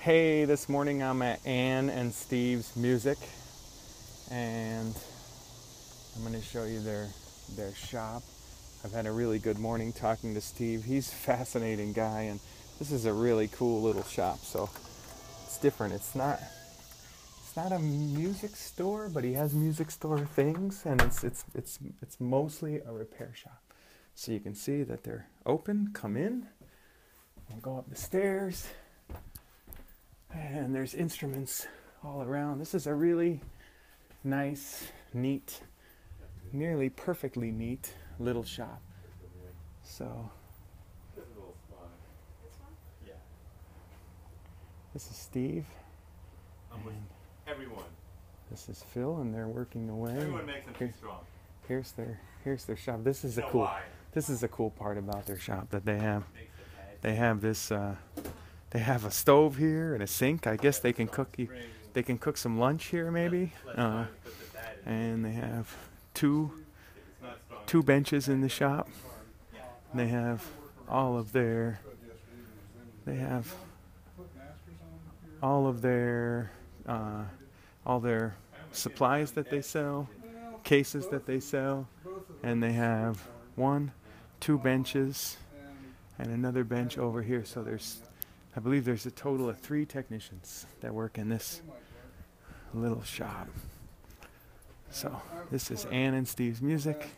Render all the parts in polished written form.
Hey, this morning I'm at Ann and Steve's Music, and I'm going to show you their shop. I've had a really good morning talking to Steve. He's a fascinating guy, and this is a really cool little shop. So it's different. It's not a music store, but he has music store things, and it's mostly a repair shop. So you can see that they're open. Come in and go up the stairs. And there's instruments all around. This is a really nice, neat, nearly perfectly neat little shop. So this is Steve. I'm with everyone. This is Phil, and they're working away. Everyone makes them too strong. Here's their shop. This is a cool part about their shop that they have. They have this. They have a stove here and a sink. I guess they can cook. They can cook some lunch here, maybe. And they have two benches in the shop. And they have all their supplies that they sell, cases that they sell, and they have two benches, and another bench over here. So there's. I believe there's a total of 3 technicians that work in this little shop. So this is Ann and Steve's Music,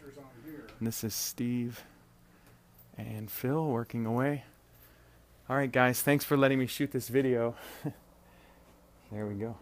and this is Steve and Phil working away. All right, guys, thanks for letting me shoot this video. There we go.